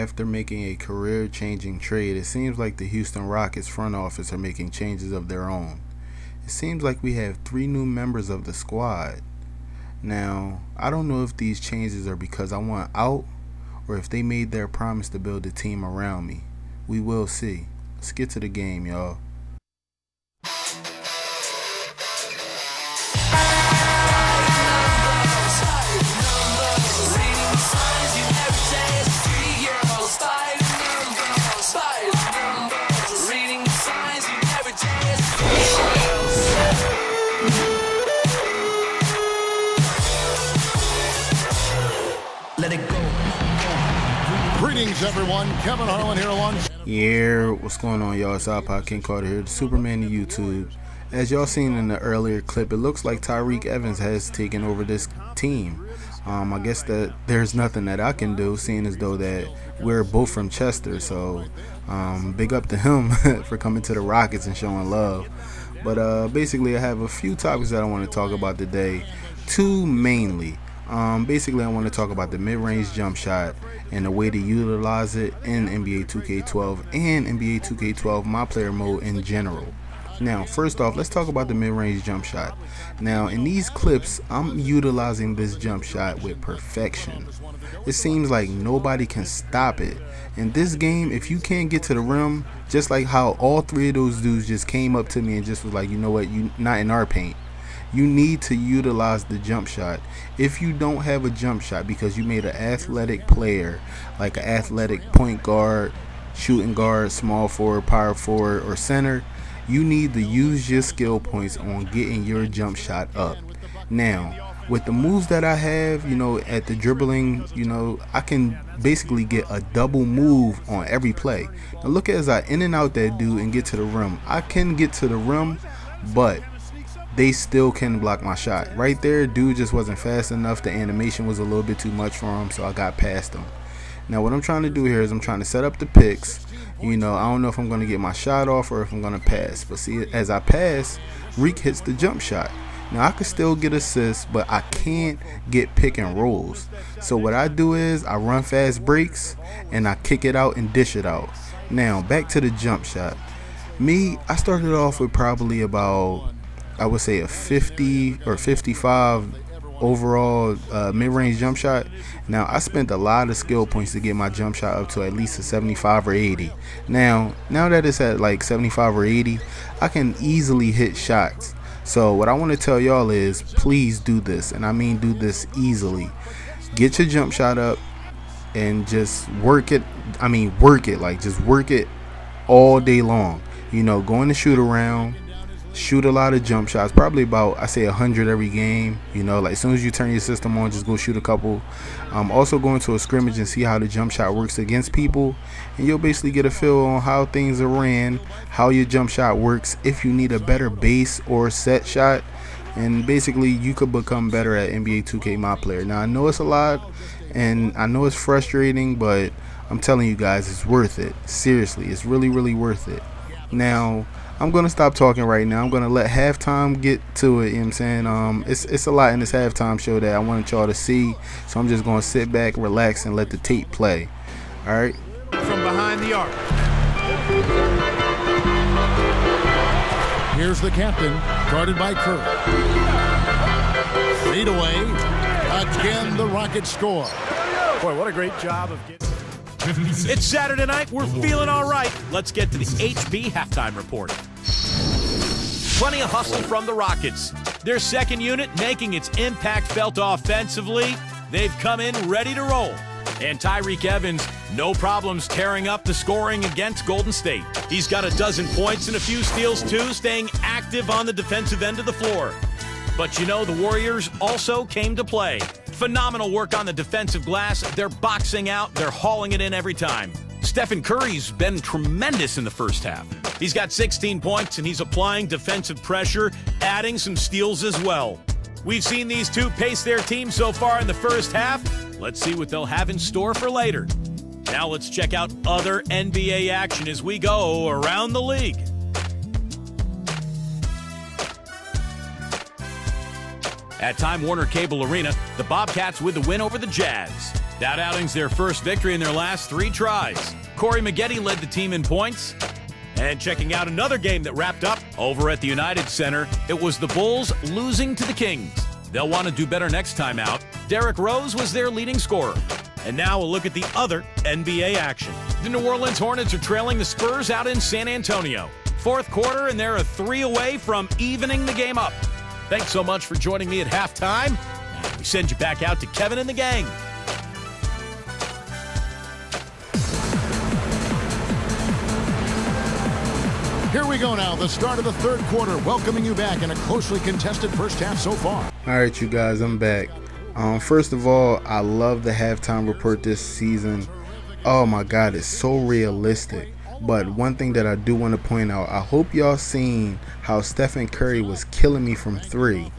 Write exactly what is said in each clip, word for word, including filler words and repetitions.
after making a career-changing trade, it seems like the Houston Rockets front office are making changes of their own. It seems like we have three new members of the squad. Now, I don't know if these changes are because I want out or if they made their promise to build a team around me. We will see. Let's get to the game, y'all. Greetings, everyone. Kevin Harlan here along. Yeah, what's going on, y'all? It's iPodKingCarter here, the Superman of YouTube. As y'all seen in the earlier clip, it looks like Tyreke Evans has taken over this team. Um, I guess that there's nothing that I can do, seeing as though that we're both from Chester. So, um, big up to him for coming to the Rockets and showing love. But uh, basically, I have a few topics that I want to talk about today. Two mainly. Um, basically, I want to talk about the mid-range jump shot and the way to utilize it in N B A two K twelve and N B A two K twelve my player mode in general. Now, first off, let's talk about the mid-range jump shot. Now, in these clips, I'm utilizing this jump shot with perfection. It seems like nobody can stop it. In this game, if you can't get to the rim, just like how all three of those dudes just came up to me and just was like, you know what, you not in our paint. You need to utilize the jump shot. If you don't have a jump shot because you made an athletic player, like an athletic point guard, shooting guard, small forward, power forward, or center, you need to use your skill points on getting your jump shot up. Now, with the moves that I have, you know, at the dribbling, you know, I can basically get a double move on every play. Now look as I in and out that dude and get to the rim. I can get to the rim, but they still can block my shot. Right there, dude just wasn't fast enough. The animation was a little bit too much for him, so I got past him. Now what I'm trying to do here is I'm trying to set up the picks. You know, I don't know if I'm going to get my shot off or if I'm going to pass. But see, as I pass, Reek hits the jump shot. Now I could still get assists, but I can't get pick and rolls. So what I do is I run fast breaks and I kick it out and dish it out. Now back to the jump shot. Me, I started off with probably about, I would say, a fifty or fifty-five overall uh, mid-range jump shot. Now, I spent a lot of skill points to get my jump shot up to at least a seventy-five or eighty. Now, now that it's at like seventy-five or eighty, I can easily hit shots. So what I want to tell y'all is, please do this, and I mean do this easily. Get your jump shot up and just work it. I mean, work it, like just work it all day long. You know, go in the shoot around. Shoot a lot of jump shots, probably about, I say, a hundred every game. You know, like as soon as you turn your system on, just go shoot a couple. Um, also go into a scrimmage and see how the jump shot works against people, and you'll basically get a feel on how things are ran, how your jump shot works, if you need a better base or set shot, and basically you could become better at N B A two K my player. Now I know it's a lot, and I know it's frustrating, but I'm telling you guys, it's worth it. Seriously, it's really, really worth it. Now, I'm going to stop talking right now. I'm going to let halftime get to it, you know what I'm saying? Um, it's, it's a lot in this halftime show that I wanted y'all to see, so I'm just going to sit back, relax, and let the tape play. All right? From behind the arc. Here's the captain, guarded by Curry. Lead away. Again, the Rockets score. Boy, what a great job of getting... It's Saturday night. We're feeling all right. Let's get to the H B halftime report. Plenty of hustle from the Rockets. Their second unit making its impact felt offensively. They've come in ready to roll. And Tyreke Evans, no problems tearing up the scoring against Golden State. He's got a dozen points and a few steals too, staying active on the defensive end of the floor. But you know, the Warriors also came to play. Phenomenal work on the defensive glass. They're boxing out. They're hauling it in every time. Stephen Curry's been tremendous in the first half. He's got sixteen points, and he's applying defensive pressure, adding some steals as well. We've seen these two pace their team so far in the first half. Let's see what they'll have in store for later. Now let's check out other N B A action as we go around the league. At Time Warner Cable Arena, the Bobcats with the win over the Jazz. That outing's their first victory in their last three tries. Corey Maggette led the team in points. And checking out another game that wrapped up over at the United Center, it was the Bulls losing to the Kings. They'll want to do better next time out. Derek Rose was their leading scorer. And now we'll look at the other N B A action. The New Orleans Hornets are trailing the Spurs out in San Antonio. Fourth quarter, and they're a three away from evening the game up. Thanks so much for joining me at halftime. We send you back out to Kevin and the gang. Here we go now, the start of the third quarter, welcoming you back in a closely contested first half so far. All right, you guys, I'm back. Um, first of all, I love the halftime report this season. Oh my God, it's so realistic. But one thing that I do want to point out, I hope y'all seen how Stephen Curry was killing me from three.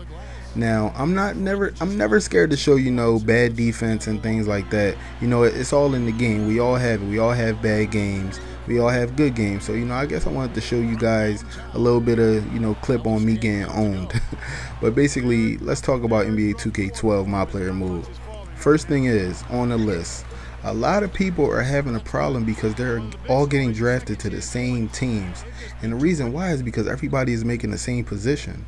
Now, I'm not never I'm never scared to show, you know, bad defense and things like that. You know, it's all in the game. We all have it. We all have bad games. We all have good games. So, you know, I guess I wanted to show you guys a little bit of, you know, clip on me getting owned. But basically, let's talk about N B A two K twelve my player move. First thing is, on the list, a lot of people are having a problem because they're all getting drafted to the same teams. And the reason why is because everybody is making the same position.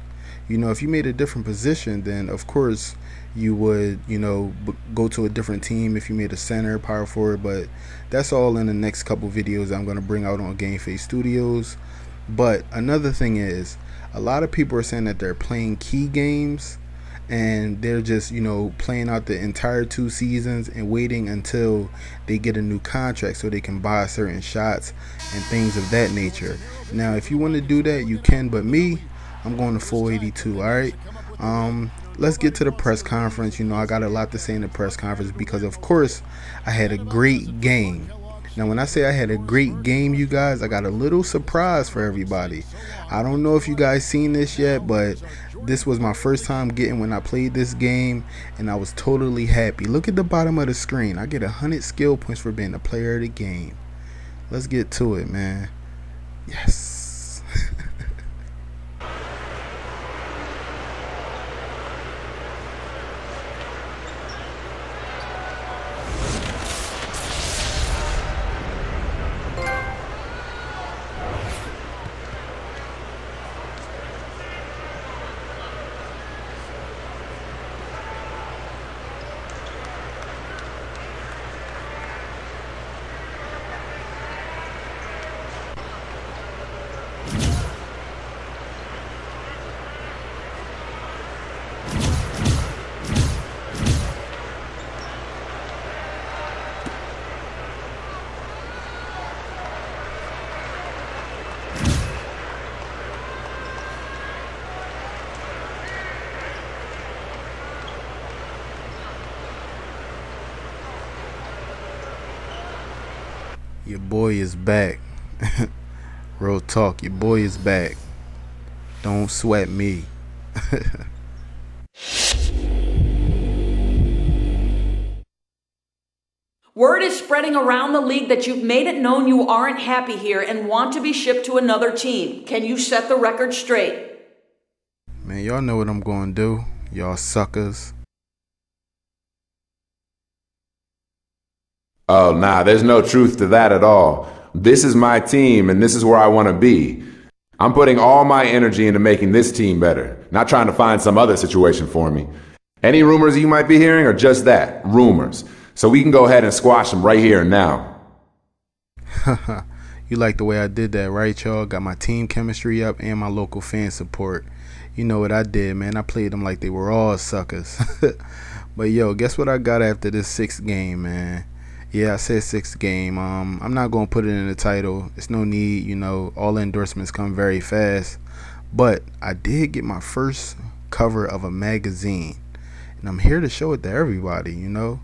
You know, if you made a different position, then of course you would, you know, b go to a different team if you made a center, power forward. But that's all in the next couple videos I'm going to bring out on GameFace Studios. But another thing is, a lot of people are saying that they're playing key games and they're just, you know, playing out the entire two seasons and waiting until they get a new contract so they can buy certain shots and things of that nature. Now, if you want to do that, you can, but me, I'm going to four eighty-two, all right? Um, let's get to the press conference. You know, I got a lot to say in the press conference because, of course, I had a great game. Now, when I say I had a great game, you guys, I got a little surprise for everybody. I don't know if you guys seen this yet, but this was my first time getting when I played this game, and I was totally happy. Look at the bottom of the screen. I get one hundred skill points for being a player of the game. Let's get to it, man. Yes. Your boy is back. Real talk, your boy is back. Don't sweat me. Word is spreading around the league that you've made it known you aren't happy here and want to be shipped to another team. Can you set the record straight? Man, y'all know what I'm going to do. Y'all suckers. Oh, nah, there's no truth to that at all. This is my team, and this is where I want to be. I'm putting all my energy into making this team better, not trying to find some other situation for me. Any rumors you might be hearing are just that, rumors. So we can go ahead and squash them right here and now. You like the way I did that, right, y'all? Got my team chemistry up and my local fan support. You know what I did, man. I played them like they were all suckers. But, yo, guess what I got after this sixth game, man? Yeah, I said sixth game. Um, I'm not going to put it in the title. It's no need, you know. All endorsements come very fast. But I did get my first cover of a magazine. And I'm here to show it to everybody, you know.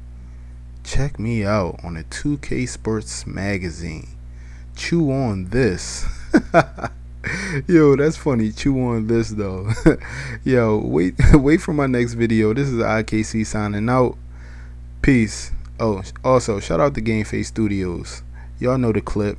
Check me out on a two K Sports magazine. Chew on this. Yo, that's funny. Chew on this, though. Yo, wait, wait for my next video. This is I K C signing out. Peace. Oh, also, shout out to GameFace Studios. Y'all know the clip.